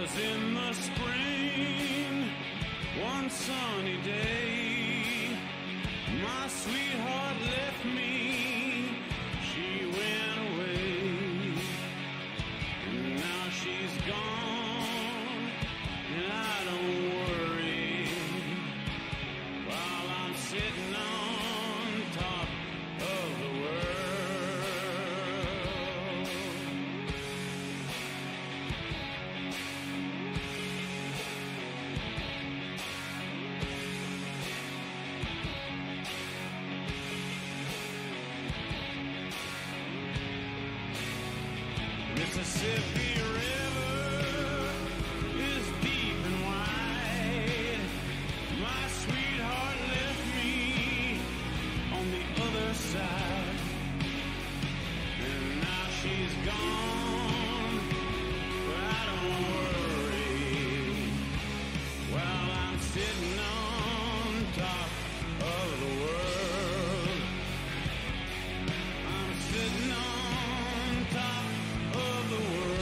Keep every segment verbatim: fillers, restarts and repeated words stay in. was in the spring, one sunny day, my sweetheart left me, she went away, and now she's gone, and I don't worry, while I'm sitting on top of the world. Mississippi River is deep and wide. My sweetheart left me on the other side, and now she's gone, but I don't worry, while I'm sitting on top of the world. I'm sitting on top the world.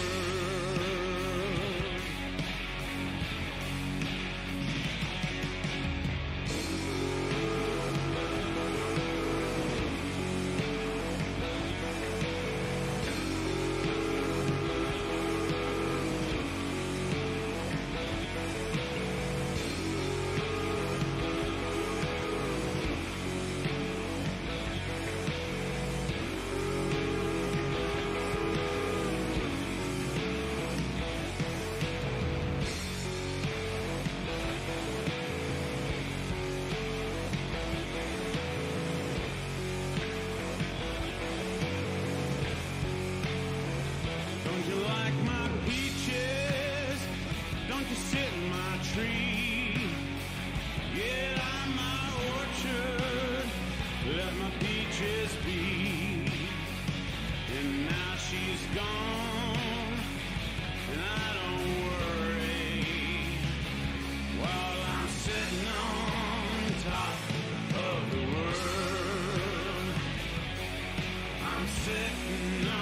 She's gone, and I don't worry, while I'm sitting on top of the world. I'm sitting on